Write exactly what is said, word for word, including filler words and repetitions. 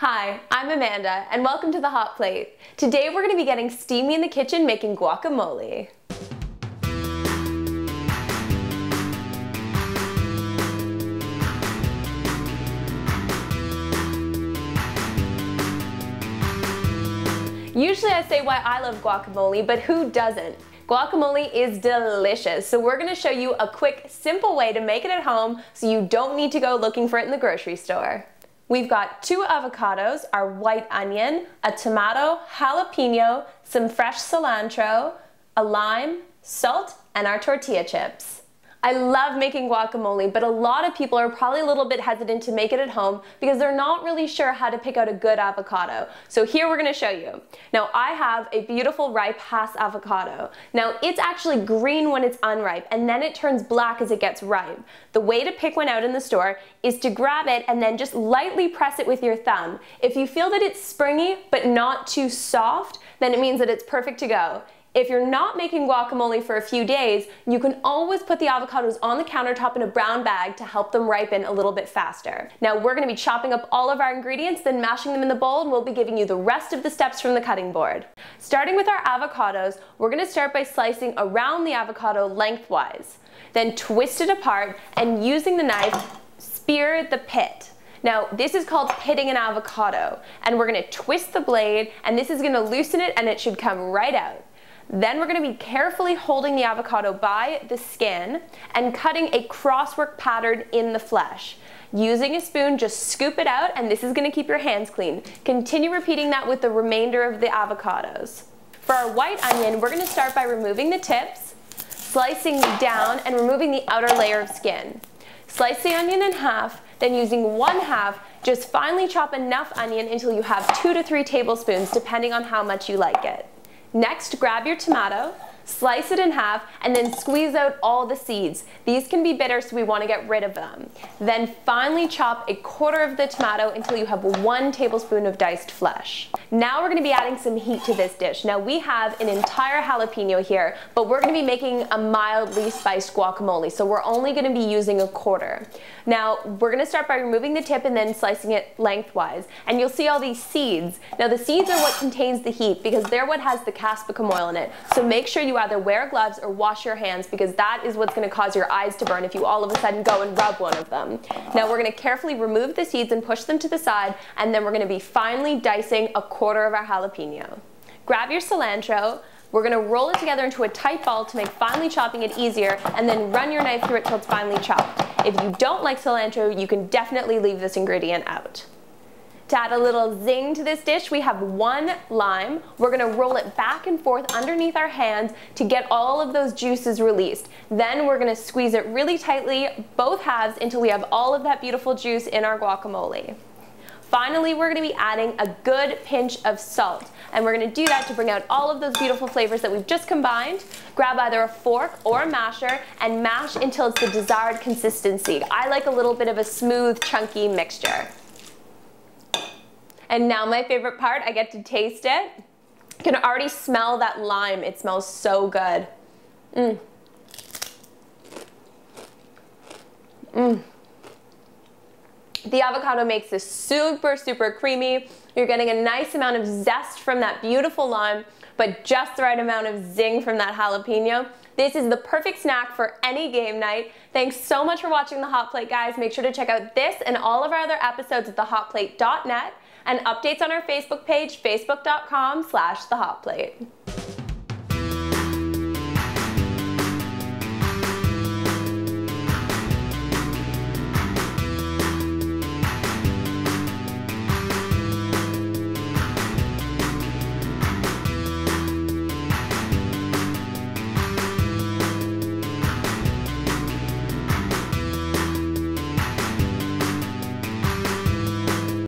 Hi, I'm Amanda and welcome to The Hot Plate. Today we're going to be getting steamy in the kitchen making guacamole. Usually I say why I love guacamole, but who doesn't? Guacamole is delicious, so we're going to show you a quick, simple way to make it at home so you don't need to go looking for it in the grocery store. We've got two avocados, our white onion, a tomato, jalapeno, some fresh cilantro, a lime, salt, and our tortilla chips. I love making guacamole, but a lot of people are probably a little bit hesitant to make it at home because they're not really sure how to pick out a good avocado. So here we're going to show you. Now I have a beautiful ripe Hass avocado. Now it's actually green when it's unripe and then it turns black as it gets ripe. The way to pick one out in the store is to grab it and then just lightly press it with your thumb. If you feel that it's springy but not too soft, then it means that it's perfect to go. If you're not making guacamole for a few days, you can always put the avocados on the countertop in a brown bag to help them ripen a little bit faster. Now we're going to be chopping up all of our ingredients, then mashing them in the bowl, and we'll be giving you the rest of the steps from the cutting board. Starting with our avocados, we're going to start by slicing around the avocado lengthwise, then twist it apart and using the knife, spear the pit. Now this is called pitting an avocado, and we're going to twist the blade and this is going to loosen it and it should come right out. Then we're going to be carefully holding the avocado by the skin and cutting a crosswork pattern in the flesh. Using a spoon, just scoop it out, and this is going to keep your hands clean. Continue repeating that with the remainder of the avocados. For our white onion, we're going to start by removing the tips, slicing down and removing the outer layer of skin. Slice the onion in half, then using one half, just finely chop enough onion until you have two to three tablespoons, depending on how much you like it. Next, grab your tomato, slice it in half, and then squeeze out all the seeds. These can be bitter, so we want to get rid of them. Then finely chop a quarter of the tomato until you have one tablespoon of diced flesh. Now we're going to be adding some heat to this dish. Now we have an entire jalapeno here, but we're going to be making a mildly spiced guacamole, so we're only going to be using a quarter. Now we're going to start by removing the tip and then slicing it lengthwise, and you'll see all these seeds. Now the seeds are what contains the heat because they're what has the capsicum oil in it, so make sure you either wear gloves or wash your hands because that is what's going to cause your eyes to burn if you all of a sudden go and rub one of them. Now we're going to carefully remove the seeds and push them to the side, and then we're going to be finely dicing a quarter of our jalapeno. Grab your cilantro, we're going to roll it together into a tight ball to make finely chopping it easier, and then run your knife through it till it's finely chopped. If you don't like cilantro, you can definitely leave this ingredient out. To add a little zing to this dish, we have one lime. We're going to roll it back and forth underneath our hands to get all of those juices released. Then we're going to squeeze it really tightly, both halves, until we have all of that beautiful juice in our guacamole. Finally, we're going to be adding a good pinch of salt, and we're going to do that to bring out all of those beautiful flavors that we've just combined. Grab either a fork or a masher and mash until it's the desired consistency. I like a little bit of a smooth, chunky mixture. And now my favorite part, I get to taste it. You can already smell that lime. It smells so good. Mmm. Mmm. The avocado makes this super, super creamy. You're getting a nice amount of zest from that beautiful lime, but just the right amount of zing from that jalapeno. This is the perfect snack for any game night. Thanks so much for watching The Hot Plate, guys. Make sure to check out this and all of our other episodes at the hot plate dot net and updates on our Facebook page, facebook dot com slash the hot plate.